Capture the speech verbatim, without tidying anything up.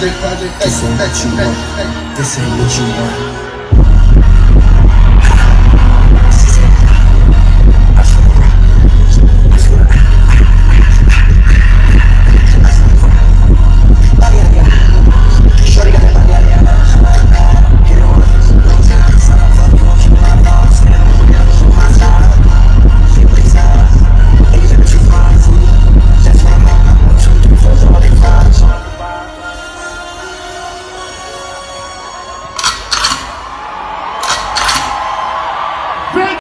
project, project, this ain't what you want. This ain't what you want.